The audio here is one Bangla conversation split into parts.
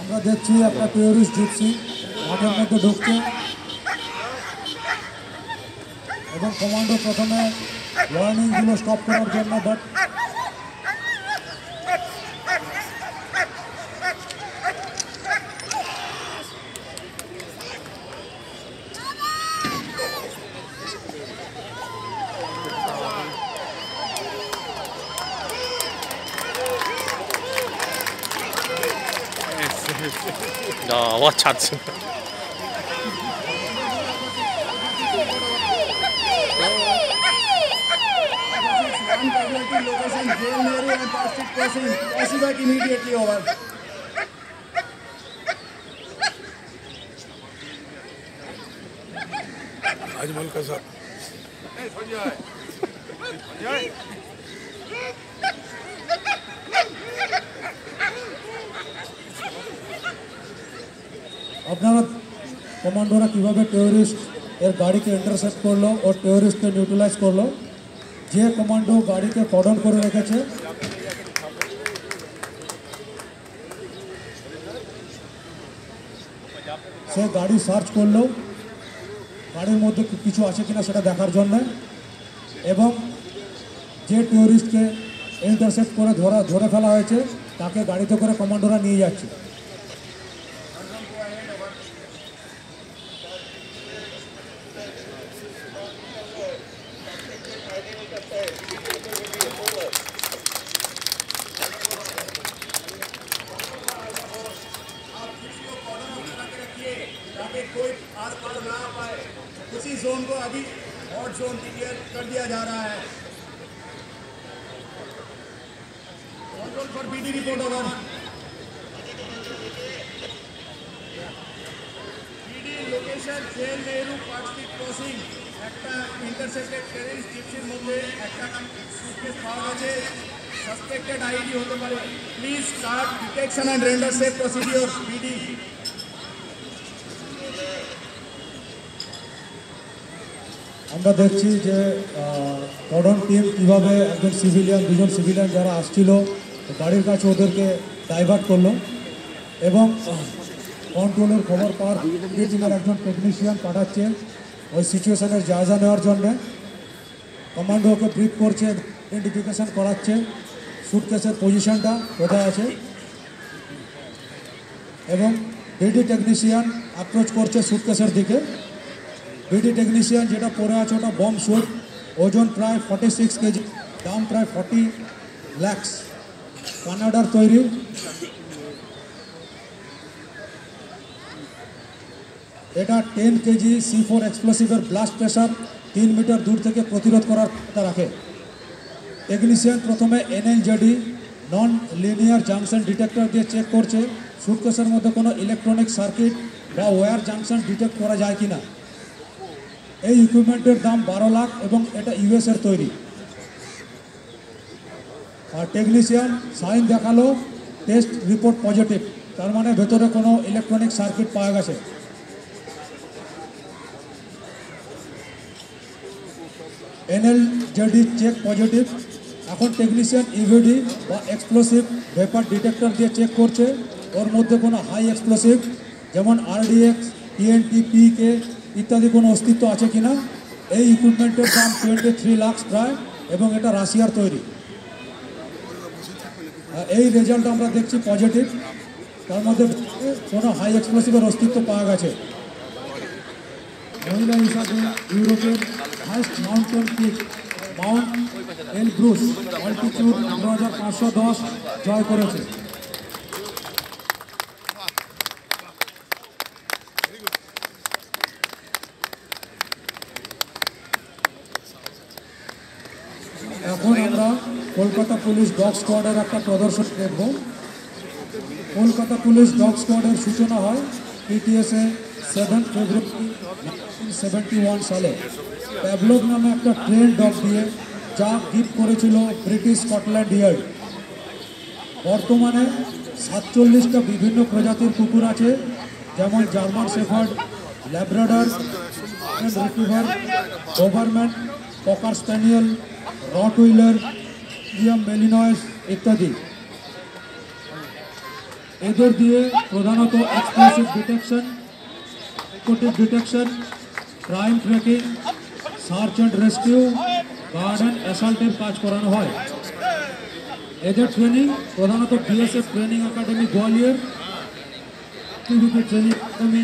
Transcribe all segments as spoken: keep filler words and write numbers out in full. আমরা দেখছি একটা টেরোরিস্ট ঢুকছে মাঠের মধ্যে ঢুকছে এবং কমান্ডো প্রথমে ওয়ার্নিংগুলো স্টপ করার জন্য but no, what chance? Immediately over. Ajmal ka sir. अपना कमांडोरा किभाबे टेररिस्ट एर गाड़ी के इंटरसेप्ट कर लो और टेररिस्ट के न्यूट्रलाइज कर लो जे कमांडो गाड़ी के कॉर्डन कर रेखेछे से गाड़ी सर्च कर लो गाड़ीर मध्ये किछु आछे किना सेटा देखार जन्य एवं जे टेररिस्ट के इंटरसेप्ट करे धरा धरे फेला होयेछे ताके गाड़ीते करे कमांडोरा निये जाच्छे and render safe procedure speedy আমরা দেখছি যে কর্ডন টিম কিভাবে একজন সিভিলিয়ান দুজন সিভিলিয়ান যারা আসছিল গাড়ির কাছে ওদেরকে ডাইভার্ট করলো এবং কন্ট্রোলের খবর পাওয়ার টিমের একজন টেকনিশিয়ান পাঠাচ্ছে ওই সিচুয়েশনের জায়গা নেওয়ার জন্য কমান্ডোকে ব্রিফ করছে আইডেন্টিফিকেশন করাচ্ছে সুটকেসের পজিশনটা কোথায় আছে एवं बीडी टेक्निशियन अप्रोच करछे सूटकेसर दिके बीडी टेक्निशियन जेटा पड़े आछे ओटा बम सूट ओजन प्राय छियालीस केजी दाम प्राय चालीस लाख कानाडार तैरी एटा दस केजी सी फोर एक्सप्लोसिवर ब्लास्ट प्रेशर तीन मीटर दूर थेके प्रतिरोध करार क्षमता राखे टेक्निशियन प्रथमे NLJD non linear junction detector दिए चेक करछे सूटकेसर मध्य कोनो इलेक्ट्रॉनिक सर्किट बा वायर जंक्शन डिटेक्ट करा जाए किना एई इक्विपमेंटेर दाम बारो लाख एवं एटा यूएस एर तैरी और टेक्निशियन साइन देखालो टेस्ट रिपोर्ट पजिटिव तार माने भेतरे कोनो इलेक्ट्रॉनिक सर्किट पाया गेछे एनएलजेडी चेक पजिटिव एखन टेक्निशियन इविडी बा एक्सप्लोसिव वेपर डिटेक्टर दिए चेक करछे और मध्य को हाई एक्सप्लोसिव जेमन आरडीएक्स टीएनटी पीके इत्यादि को अस्तित्व आछे किना एई इक्विपमेंटेर दाम टोयेंटी थ्री लाख प्राय एबं एटा राशियार तैरी एई रेजल्ट आमरा देखछि पजिटिव तार मध्ये कोनो हाई एक्सप्लोसिवेर अस्तित्व पाओया गेछे महिला हिसाबे यूरोपेर highest mountain peak mount Elbrus altitude पंद्रह हज़ार पाँच सौ दस जय करेछे कोलकाता पुलिस डॉग स्क्वाडर एक प्रदर्शन देखो कोलकाता पुलिस डॉग स्क्वाडर सूचना है PTSA seven February nineteen seventy one साले पैवलोव नामे एक ट्रेन डॉग दिए जा गिफ्ट करेছিল ब्रिटिश स्कटलैंड यार्ड बर्तमान सैंतालीस टा विभिन्न प्रजातिर कुकुर आछे जेमन German shepherd Labrador retriever Doberman cocker spaniel Rottweiler Malinois इत्यादि এদের দিয়ে প্রধানত explosive detection, narcotic detection, crime tracking, search and rescue, garden অ্যাসল্টের কাজ করানো হয়। এদের ট্রেনিং প্রধানত BSF training academy Gwalior TVP training academy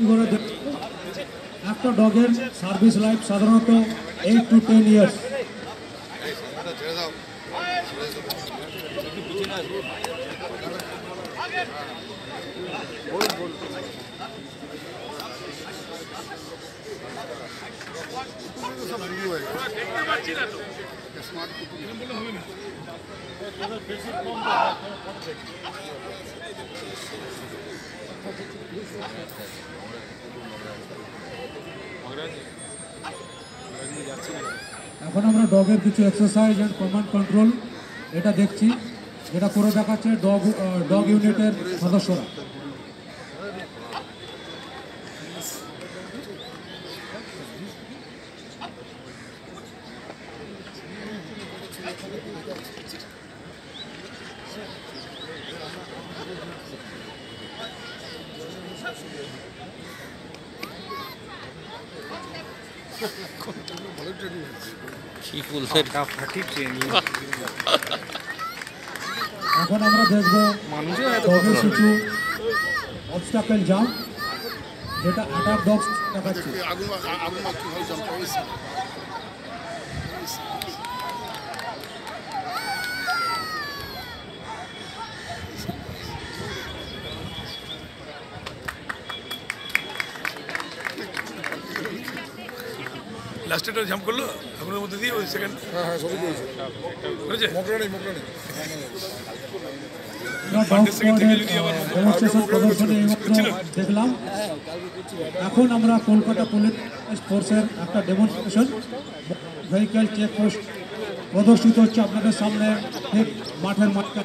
এগুলো। একটা ডগের সার্ভিস লাইফ সাধারণত এইট টু টেন ইয়ার্স। এখন আমরা ডগের কিছু এক্সারসাইজ এন্ড কমান্ড কন্ট্রোল এটা দেখছি, যেটা করে দেখাচ্ছে ডগ ডগ ইউনিটের সদস্যরা। এখন আমরা দেখবো কিছু অবস্টাকেল জাম্প, যেটা আটার বক্স দেখাচ্ছে। লাস্টেটা জাম্প করলো আপনার মধ্যে দিয়ে ওই সেকেন্ড। হ্যাঁ হ্যাঁ সবই হয়েছে, বুঝেছে। মোকরা নেই মোকরা নেই দেখলাম। এখন আমরা কলকাতা পুলিশ ফোর্সের একটা ডেমনস্ট্রেশন ভেহিকেল চেকপোস্ট প্রদর্শিত হচ্ছে আপনাদের সামনে মাঠের মাঠটা।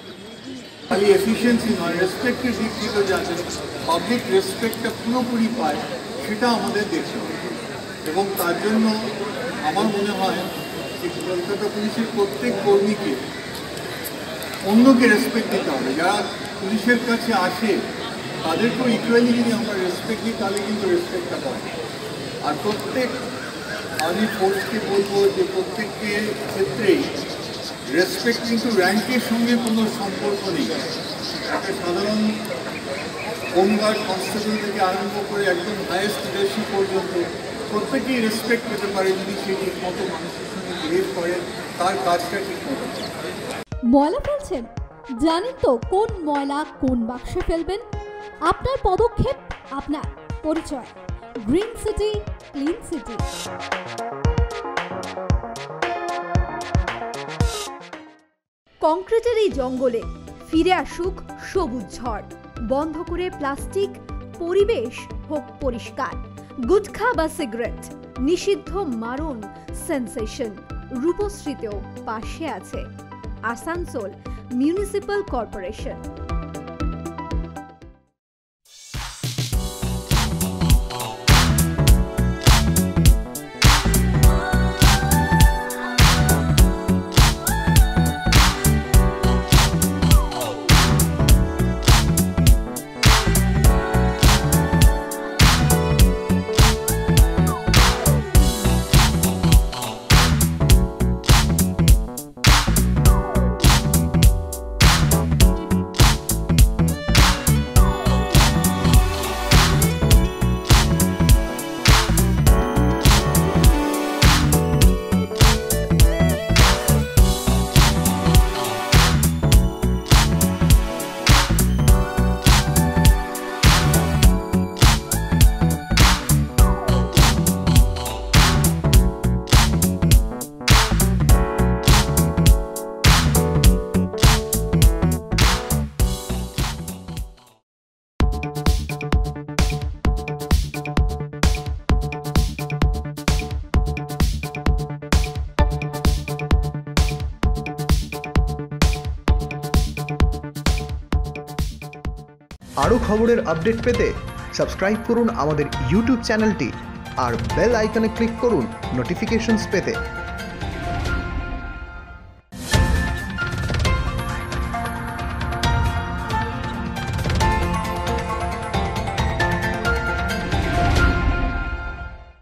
খালি এফিসিয়েন্সি নয়, রেসপেক্টের দিক থেকে যাতে পাবলিক রেসপেক্টটা পুরোপুরি পায় সেটা আমাদের দেখতে হবে, এবং তার জন্য আমার মনে হয় যে কলকাতা পুলিশের প্রত্যেক কর্মীকে অন্যকে রেসপেক্ট দিতে হবে। যারা পুলিশের কাছে আসে তাদেরকেও ইকুয়ালি যদি আমরা রেসপেক্ট দিই তাহলে কিন্তু রেসপেক্টটা পাবো। আর প্রত্যেক আমি ফোর্সকে বলবো যে প্রত্যেকের ক্ষেত্রেই রেসপেক্ট কিন্তু র্যাঙ্কের সঙ্গে কোনো সম্পর্ক নেই। একটা সাধারণ হোমগার্ড কনস্টেবল থেকে আরম্ভ করে একদম হায়েস্ট রেশি পর্যন্ত প্রত্যেকেই রেসপেক্ট পেতে পারে যদি সে ঠিক মতো মানুষের সঙ্গে বিহেভ করে, তার কাজটা ঠিক মতো। ময়লা ফেলছেন, জানেন তো কোন ময়লা কোন বাক্সে ফেলবেন? আপনার পদক্ষেপ আপনার পরিচয়। Green city, clean city. কংক্রিটের এই জঙ্গলে ফিরে আসুক সবুজ ঝড়। বন্ধ করে প্লাস্টিক, পরিবেশ হোক পরিষ্কার। গুটখা বা সিগারেট নিষিদ্ধ, মারণ সেন্সেশন রূপশ্রীতেও পাশে আছে আসানসোল মিউনিসিপাল কর্পোরেশন। আরও খবরের আপডেট পেতে সাবস্ক্রাইব করুন আমাদের ইউটিউব চ্যানেলটি আর বেল আইকনে ক্লিক করুন নোটিফিকেশনস পেতে।